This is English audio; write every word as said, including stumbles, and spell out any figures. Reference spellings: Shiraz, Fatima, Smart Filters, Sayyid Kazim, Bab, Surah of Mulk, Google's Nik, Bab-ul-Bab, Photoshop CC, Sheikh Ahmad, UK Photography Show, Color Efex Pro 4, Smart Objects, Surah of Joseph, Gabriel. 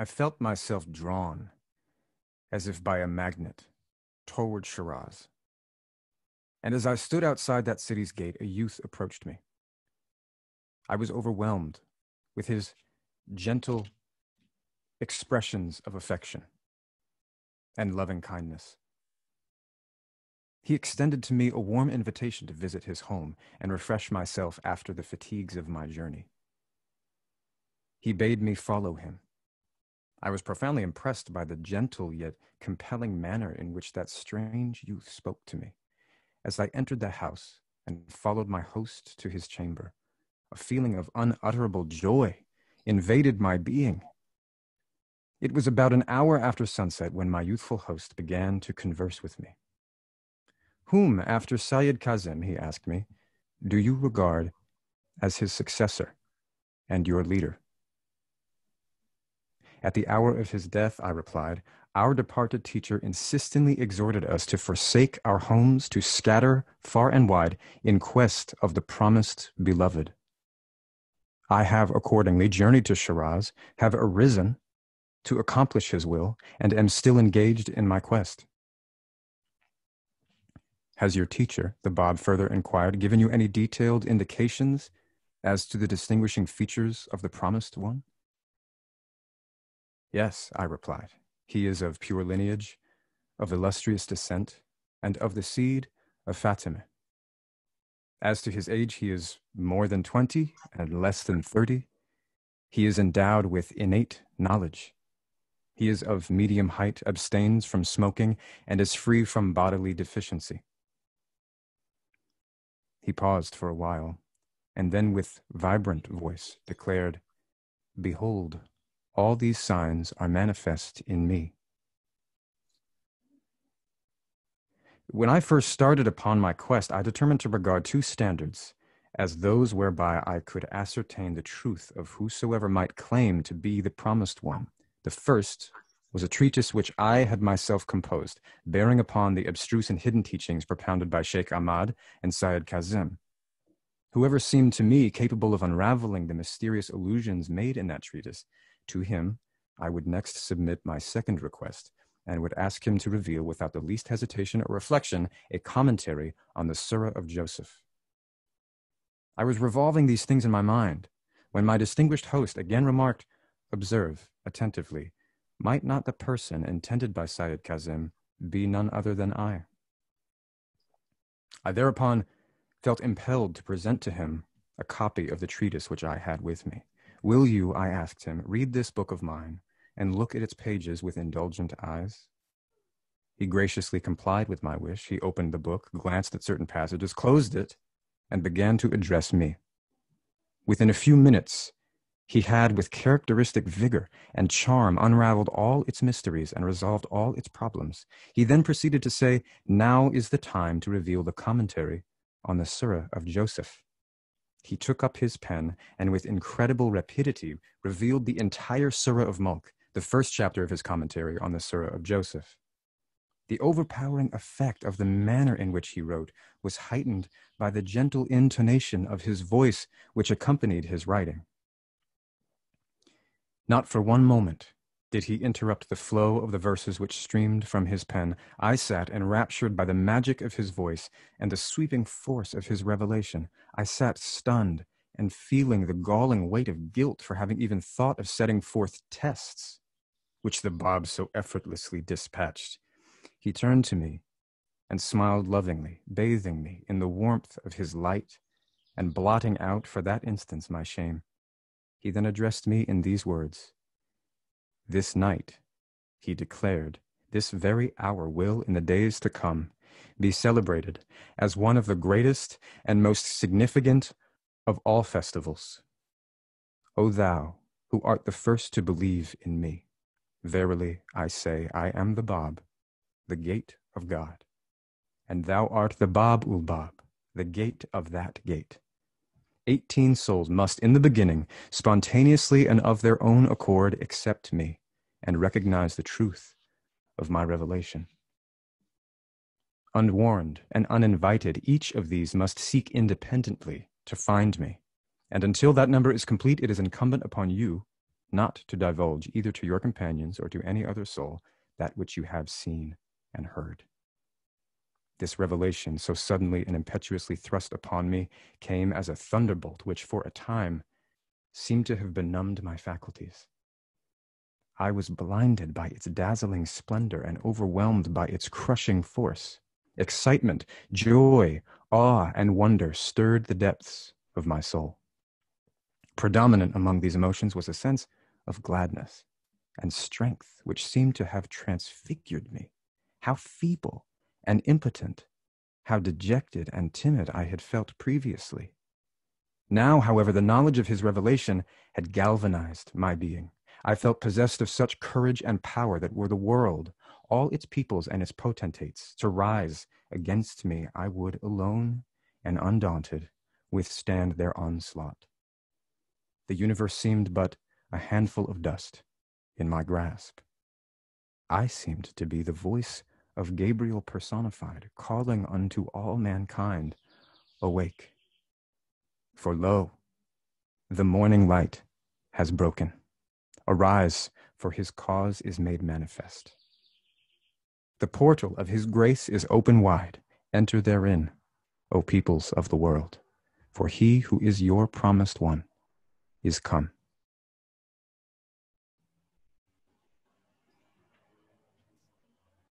I felt myself drawn, as if by a magnet, toward Shiraz. And as I stood outside that city's gate, a youth approached me. I was overwhelmed with his gentle expressions of affection and loving kindness. He extended to me a warm invitation to visit his home and refresh myself after the fatigues of my journey. He bade me follow him. I was profoundly impressed by the gentle yet compelling manner in which that strange youth spoke to me. As I entered the house and followed my host to his chamber, a feeling of unutterable joy invaded my being. It was about an hour after sunset when my youthful host began to converse with me. Whom, after Sayyid Kazim, he asked me, do you regard as his successor and your leader? At the hour of his death, I replied, our departed teacher insistently exhorted us to forsake our homes, to scatter far and wide in quest of the promised beloved. I have accordingly journeyed to Shiraz, have arisen to accomplish his will, and am still engaged in my quest. Has your teacher, the Bab further inquired, given you any detailed indications as to the distinguishing features of the promised one? Yes, I replied. He is of pure lineage, of illustrious descent, and of the seed of Fatima. As to his age, he is more than twenty and less than thirty. He is endowed with innate knowledge. He is of medium height, abstains from smoking, and is free from bodily deficiency. He paused for a while, and then with vibrant voice declared, "Behold, all these signs are manifest in me." When I first started upon my quest, I determined to regard two standards as those whereby I could ascertain the truth of whosoever might claim to be the promised one. The first was a treatise which I had myself composed, bearing upon the abstruse and hidden teachings propounded by Sheikh Ahmad and Sayyid Kazim. Whoever seemed to me capable of unraveling the mysterious allusions made in that treatise, to him, I would next submit my second request, and would ask him to reveal, without the least hesitation or reflection, a commentary on the Surah of Joseph. I was revolving these things in my mind, when my distinguished host again remarked, "Observe attentively, might not the person intended by Sayyid Kazim be none other than I?" I thereupon felt impelled to present to him a copy of the treatise which I had with me. "Will you," I asked him, "read this book of mine and look at its pages with indulgent eyes?" He graciously complied with my wish. He opened the book, glanced at certain passages, closed it, and began to address me. Within a few minutes, he had, with characteristic vigor and charm, unraveled all its mysteries and resolved all its problems. He then proceeded to say, "Now is the time to reveal the commentary on the Surah of Joseph." He took up his pen and with incredible rapidity revealed the entire Surah of Mulk, the first chapter of his commentary on the Surah of Joseph. The overpowering effect of the manner in which he wrote was heightened by the gentle intonation of his voice which accompanied his writing. Not for one moment did he interrupt the flow of the verses which streamed from his pen. I sat enraptured by the magic of his voice and the sweeping force of his revelation. I sat stunned and feeling the galling weight of guilt for having even thought of setting forth tests, which the Bab so effortlessly dispatched. He turned to me and smiled lovingly, bathing me in the warmth of his light and blotting out for that instance my shame. He then addressed me in these words, "This night," he declared, "this very hour will, in the days to come, be celebrated as one of the greatest and most significant of all festivals. O thou, who art the first to believe in me, verily I say, I am the Bab, the gate of God, and thou art the Bab-ul-Bab, the gate of that gate. Eighteen souls must, in the beginning, spontaneously and of their own accord, accept me and recognize the truth of my revelation. Unwarned and uninvited, each of these must seek independently to find me, and until that number is complete, it is incumbent upon you, not to divulge either to your companions or to any other soul that which you have seen and heard. This revelation, so suddenly and impetuously thrust upon me, came as a thunderbolt which, for a time, seemed to have benumbed my faculties. I was blinded by its dazzling splendor and overwhelmed by its crushing force. Excitement, joy, awe, and wonder stirred the depths of my soul. Predominant among these emotions was a sense of gladness and strength which seemed to have transfigured me. How feeble and impotent, how dejected and timid I had felt previously. Now, however, the knowledge of his revelation had galvanized my being. I felt possessed of such courage and power that were the world, all its peoples and its potentates, to rise against me, I would alone and undaunted withstand their onslaught. The universe seemed but a handful of dust in my grasp. I seemed to be the voice of Gabriel personified, calling unto all mankind, awake. For lo, the morning light has broken. Arise, for his cause is made manifest. The portal of his grace is open wide. Enter therein, O peoples of the world, for he who is your promised one is come.